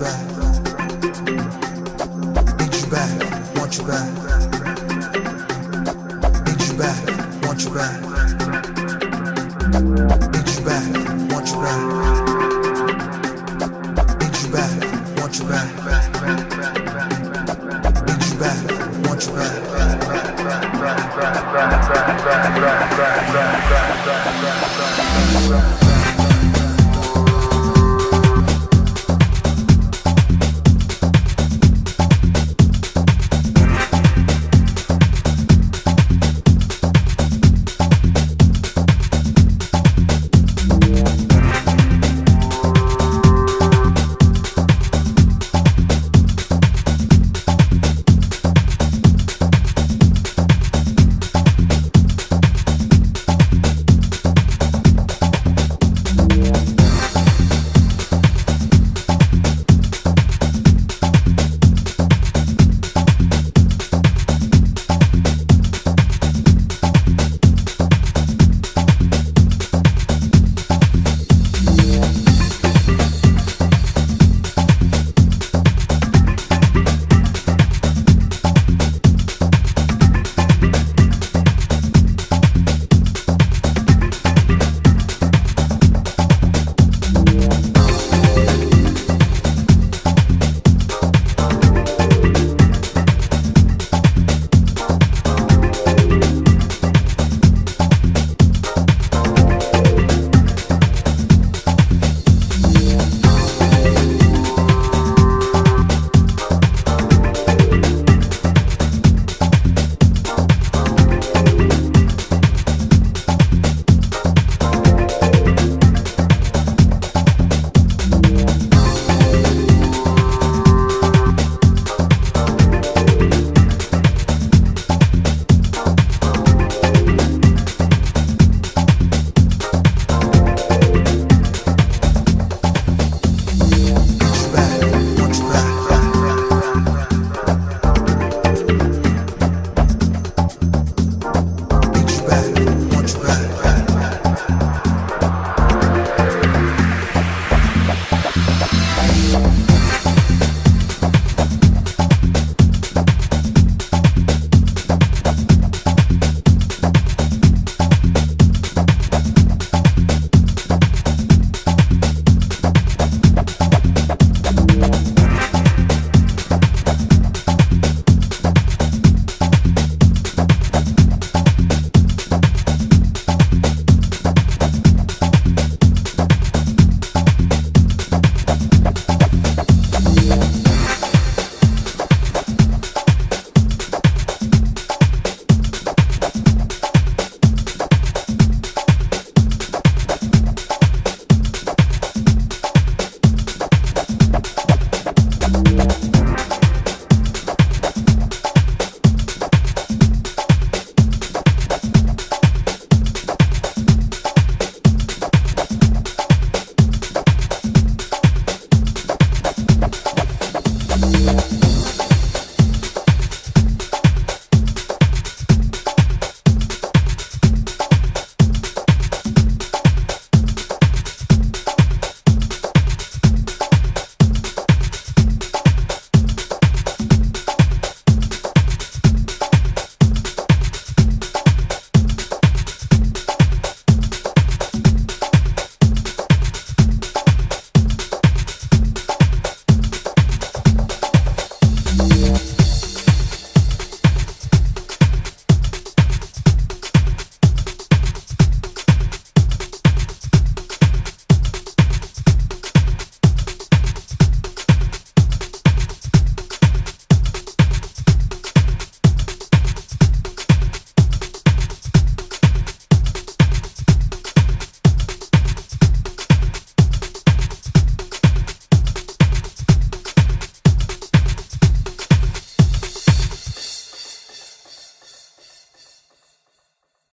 back, need you back, want you back, need you back, want you back, need you back, want you back, need you back, want you back, need you back, want you back.